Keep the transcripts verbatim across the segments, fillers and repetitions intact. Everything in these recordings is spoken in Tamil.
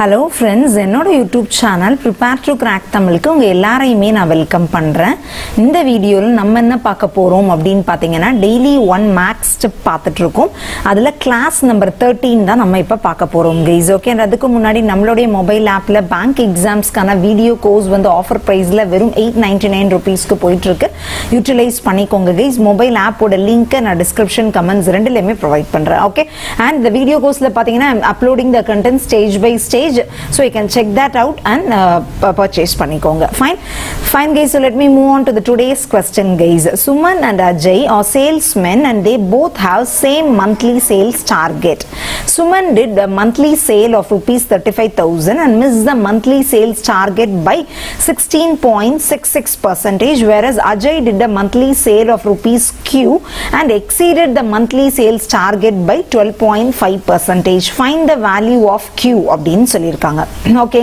Hello friends, என்னோட YouTube channel Prepare to Crack Tamil க்கு உங்க எல்லாரையுமே நான் வெல்கம் பண்றேன். இந்த வீடியோல நம்ம என்ன பார்க்க போறோம் அப்படினு பாத்தீங்கன்னா daily one max step பார்த்துட்டு இருக்கோம். அதுல class number thirteen தான் நம்ம இப்ப பார்க்க போறோம் guys. Okay, அதுக்கு முன்னாடி நம்மளுடைய mobile appல bank examsக்கான video course வந்து offer priceல வெறும் eight ninety-nine rupees க்கு போயிட்டு இருக்கு. Utilize பண்ணிக்கோங்க guys. Mobile app ஓட link நான் description comments ரெண்டுலயே provide பண்றேன். Okay, and the video courseல பாத்தீங்கன்னா I'm uploading the content stage by stage, so you can check that out and uh, purchase panikonga. Fine, fine guys. So let me move on to the today's question guys. Suman and Ajay are salesmen and they both have same monthly sales target. Suman did the monthly sale of rupees thirty-five thousand and missed the monthly sales target by sixteen point six six percentage, whereas Ajay did the monthly sale of rupees Q and exceeded the monthly sales target by twelve point five percentage. Find the value of Q abdin. Okay,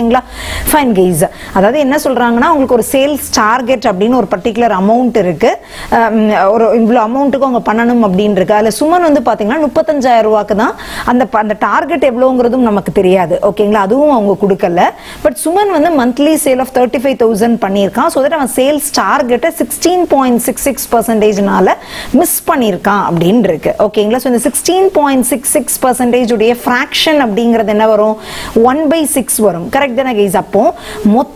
fine guys. அதாவது என்ன சொல்றாங்கன்னா உங்களுக்கு ஒரு சேல்ஸ் டார்கெட் அப்படின்னு ஒரு பர்டிகுலர் அமௌண்ட் இருக்கு, ஒரு இவ்வளவு அமௌண்ட்டுக்கு அவங்க பண்ணணும் அப்படின்னு இருக்கு. அதில் சுமன் வந்து பார்த்தீங்கன்னா முப்பத்தஞ்சாயிரம் ரூபாய்க்கு தான் அந்த அந்த டார்கெட் எவ்வளோங்கிறதும் நமக்கு தெரியாது. ஓகேங்களா, அதுவும் அவங்க கொடுக்கல. பட் சுமன் வந்து monthly sale of thirty five thousand பண்ணியிருக்கான். ஸோ தட் அவன் சேல்ஸ் டார்கெட்டை சிக்ஸ்டீன் பாயிண்ட் சிக்ஸ் சிக்ஸ் பர்சன்டேஜ்னால மிஸ் பண்ணியிருக்கான் அப்படின்னு இருக்கு. ஓகேங்களா, ஸோ இந்த sixteen point six six percentage உடைய ஃப்ராக்ஷன் அப்படிங்கிறது என்ன வரும்? ஒன் பை சிக்ஸ் வரும். கரெக்ட் தானே கைஸ்? அப்போ மொத்த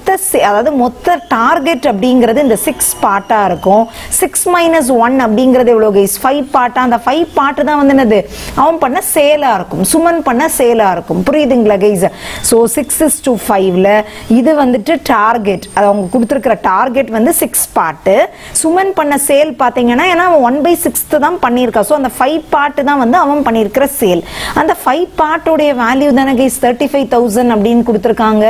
அதாவது மொத்த டார்கெட் அப்படிங்கிறது இந்த சிக்ஸ் பார்ட்டா இருக்கும். சிக்ஸ் மைனஸ் ஒன் அப்படிங்கிறது எவ்வளோ கைஸ்? ஃபைவ் பார்ட்டா. அந்த ஃபைவ் பார்ட்டு தான் வந்து என்னது? அவன் பண்ண சேலா இருக்கும், சுமன் பண்ண சேலா இருக்கும். புரியுதுங்களா guys? So six is to ஃபைவ்ல இது வந்துட்டு டார்கெட், அது அவங்க கொடுத்துருக்கிற டார்கெட் வந்து சிக்ஸ் பார்ட்டு. சுமன் பண்ண சேல் பார்த்தீங்கன்னா ஏன்னா அவன் ஒன் பை சிக்ஸ்த்து தான் பண்ணியிருக்கான். ஸோ அந்த ஃபைவ் பார்ட்டு தான் வந்து அவன் பண்ணியிருக்கிற சேல். அந்த ஃபைவ் பார்ட்டோடைய வேல்யூ தானே கைஸ் தேர்ட்டி ஃபைவ் தௌசண்ட் அப்படின்னு கொடுத்துருக்காங்க.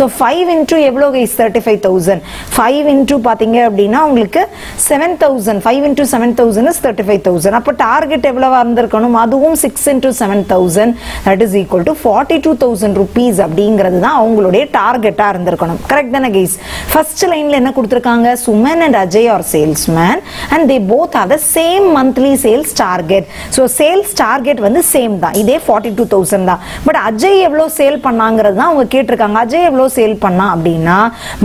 ஸோ ஃபைவ் இன்டூ எவ்வளோ guys? Thirty five thousand. Five into பார்த்தீங்க அப்படின்னா உங்களுக்கு seven thousand. Five into seven thousand is thirty five thousand. அப்போ டார்கெட் எவ்வளோவா இருந்திருக்கணும்? அதுவும் six into seven thousand that is equal to forty two thousand rupees அப்படிங்கிறது தான் அவங்களுடைய டார்கெட்டாக இருந்திருக்கணும். கரெக்ட் தானே கைஸ்? ஃபர்ஸ்ட் லைனில் என்ன கொடுத்துருக்காங்க? Suman and Ajay are salesman and they both are the same monthly sales target. So sales target வந்து சேம் தான், இதே ஃபார்ட்டி டூ தௌசண்ட் தான். பட் அஜய் எவ்வளோ சேல் பண்ணாங்கிறது தான் அவங்க கேட்டிருக்காங்க. அஜய் எவ்வளோ சேல் பண்ணா அப்படின்னா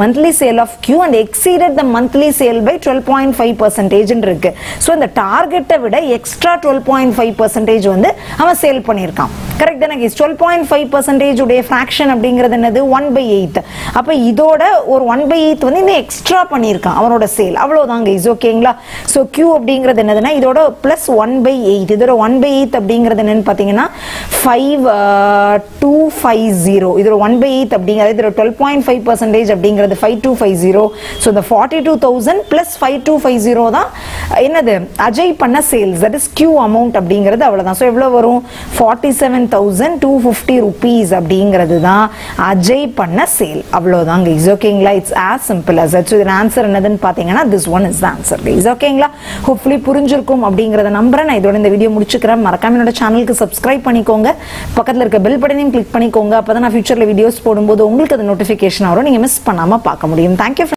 monthly sale of Q and exceeded the monthly sale by twelve point five பர்சன்டேஜ்னு இருக்கு. ஸோ இந்த டார்கெட்டை விட extra twelve point five percentage வந்து அவன் சேல் பண்ணியிருக்கான். கரெக்ட் தானே guys? Twelve point five percentage உடைய ஃப்ராக்ஷன் அப்படிங்கிறது என்னது? One by eight. அப்போ இதோட ஒரு ஒன் பை எயிட் வந்து இன்னும் எக்ஸ்ட்ரா பண்ணியிருக்கான் அவனோட சேல். அவ்வளோதான் கைஸ், ஓகேங்களா? ஸோ Q அப்படிங்கிறது என்னதுன்னா இதோட பிளஸ் ஒன் பை எயிட். இதோட ஒன் பை எயிட் அப்படிங்கிறது என்னன்னு பார்த்தீங்கன்னா ஃபைவ் டூ ஃபைவ் ஜீரோ. இதோட ஒன் பை எயிட் அப்படிங்கிறது இதோட டுவெல் பாயிண்ட் ஃபைவ் பர்சன்டேஜ் அப்படிங்கிறது five two five zero. So இந்த forty two thousand plus five two five zero தான் என்னது? அஜய் பண்ண sales, that is Q amount அப்படிங்கிறது. அவ்வளோதான். ஸோ எவ்வளோ வரும்? Forty seven thousand two fifty rupees அப்படிங்கிறது தான் அஜய் பண்ண சேல். அவ்வளோதான் கைஸ், ஓகேங்களா? It's as simple as that. So இதன் ஆன்சர் என்னதுன்னு பார்த்தீங்கன்னா this one is the answer guys, ஓகேங்களா? ஹோப்ஃபுல்லி புரிஞ்சிருக்கும் அப்படிங்கிறத நம்புறேன். நான் இதோட இந்த வீடியோ முடிச்சுக்கிறேன். மறக்காம என்னோட சேனலுக்கு சப்ஸ்கிரைப் பண்ணிக்கோங்க. பக்கத்தில் இருக்க பெல் பட்டனையும் கிளிக் பண்ணிக்கோங்க. அப்போ தான் நான் ஃபியூச்சரில் வீடியோஸ் போடும்போது உங்களுக்கு அது நோட்டிஃபிகேஷன் வரும், நீங்கள் மிஸ் பண்ணாமல் பார்க்க முடியும். தேங்க்யூ.